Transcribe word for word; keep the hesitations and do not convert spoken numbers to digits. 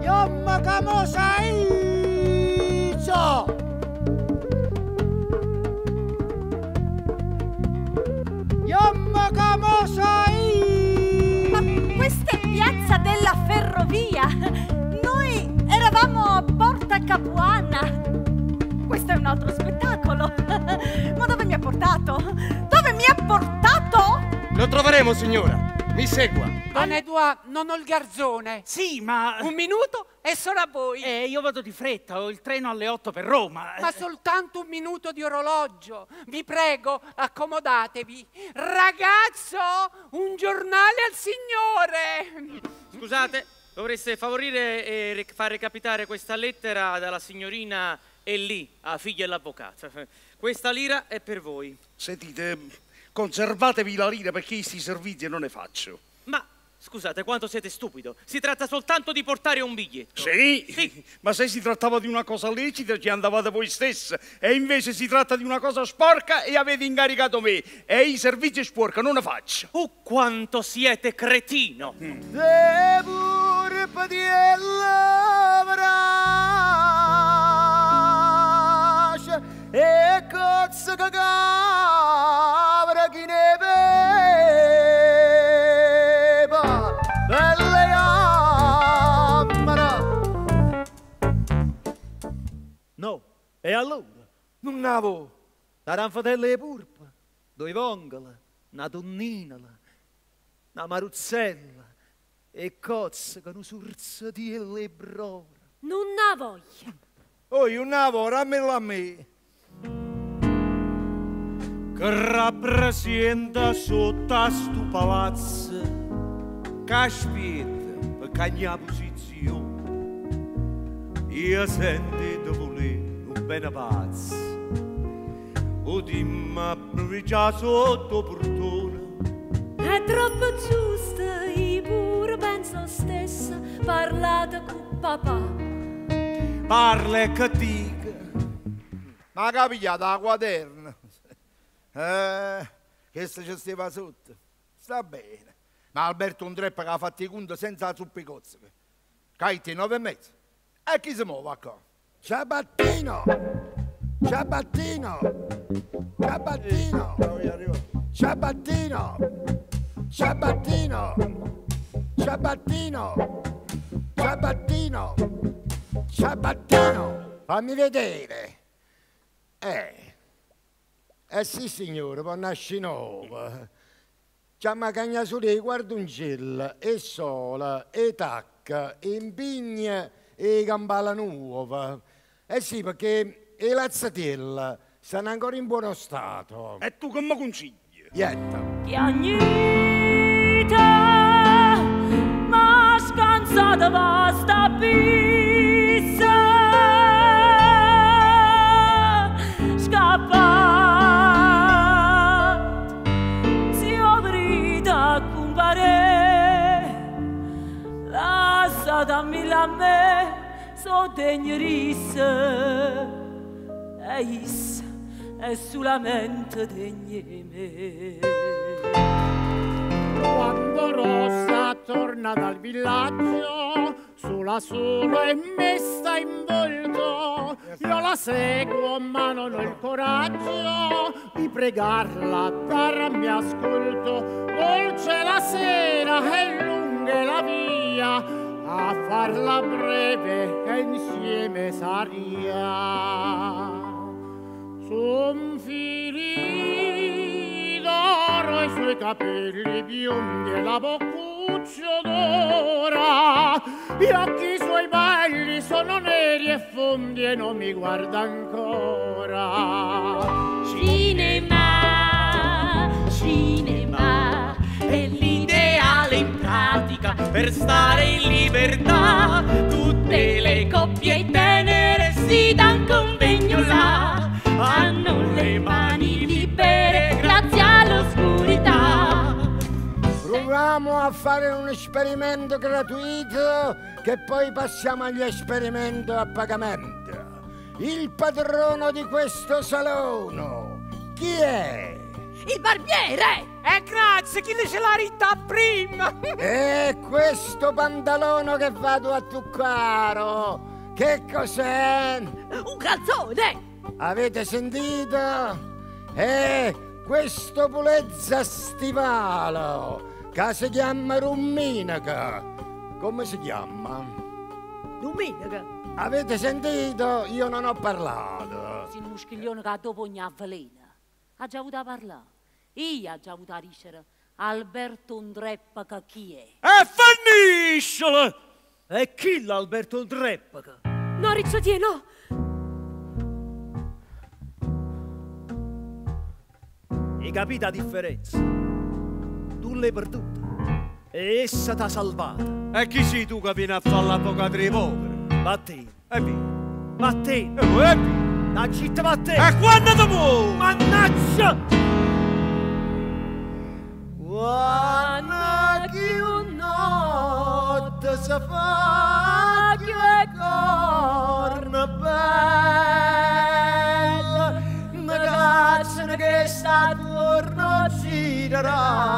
Yomma Kamosaicho! Yomma Kamosaicho! Ma questa è piazza della ferrovia! Noi eravamo a Porta Capuana! Questo è un altro spettacolo! Ma dove mi ha portato? Dove mi ha portato? Lo troveremo, signora! Mi segua. Don Edouard, non ho il garzone. Sì, ma... Un minuto e sono a voi. Eh, io vado di fretta, ho il treno alle otto per Roma. Ma soltanto un minuto di orologio. Vi prego, accomodatevi. Ragazzo, un giornale al signore. Scusate, dovreste favorire e far recapitare questa lettera dalla signorina Ellie, a figlia dell'avvocato. Questa lira è per voi. Sentite... Conservatevi la lira perché questi servizi non ne faccio. Ma scusate, quanto siete stupido. Si tratta soltanto di portare un biglietto. Sì, sì. Ma se si trattava di una cosa lecita ci andavate voi stessa. E invece si tratta di una cosa sporca e avete incaricato me. E i servizi sporca non ne faccio. Oh, quanto siete cretino. Mm. No, e allora? Non avevo la ranfatella di purpa, due vongola, una tonninola, una maruzzella e cozze con un surzatiello e brora. Non ne voglia. Oh, io ne avevo, rammela a me. Che rappresenta sotto a sto palazzo, che aspetta per cambiare posizione. Io sento di voler un bene pazzo, o di m'approccia sotto portone. È troppo giusta, io pure penso stessa, parlate con papà. Parla e che dica. Ma capigliata la quaderna. Eh, questo ci stava sotto. Sta bene. Ma Alberto un treppa che ha fatto i conti senza la zuppa di cozziche. Caite nove e mezzo. E chi si muove qua? Ciabattino! Ciabattino! Ciabattino! Ciabattino! Ciabattino! Ciabattino! Ciabattino! Ciabattino! Fammi vedere! Eh! Eh sì signore, può nascere nuova. C'è una cagnasura di guardungella, e sola, e tacca, e impigna, e gambala nuova. Eh sì, perché le lazzatelle stanno ancora in buono stato. E tu che mi consigli? Niente. Chiagnita, ma scansata basta pizza, scappa. Dammi la me, so degnerisse, e is, e solamente degne me. Quando Rosa torna dal villaggio, sulla sola è messa in volto, io la seguo ma non ho il coraggio di pregarla, darmi ascolto, dolce la sera e lunga la via, a farla breve e insieme saria. Son fili d'oro i suoi capelli biondi e la boccuccia d'ora, gli occhi suoi belli sono neri e fondi e non mi guarda ancora. Cinema, cinema, è l'ideale in pratica per stare in libertà, tutte le coppie tenere si dan convegno là, hanno le mani libere grazie all'oscurità. Proviamo a fare un esperimento gratuito che poi passiamo agli esperimenti a pagamento. il padrono di questo salono. Chi è? Il barbiere! E eh, grazie, chi le ce l'ha ritta prima? E questo bandalono che vado a tuccaro, che cos'è? Un calzone! Avete sentito? E questo pulezza stivalo, che si chiama Rumminaca. Come si chiama? Rumminaca. Avete sentito? Io non ho parlato. Sì, un muschiglione che dopo ogni avvelena. Ha già avuto a parlare. Io ho già avuto a dicere Alberto Ndreppa che chi è? E fannisciola! E chi l'Alberto Ndreppa che? No, Riccio Tie, no! Hai capito la differenza? Tu l'hai perduta e essa t'ha salvata. E chi sei tu che vieni a fare l'avvocato poveri? Battino, e via. Battino, e via. La città Battino. E quando ti muovi? Mannaggia! Quando chi un notte si fa che corna bella, mi cacciano che sta attorno girerà.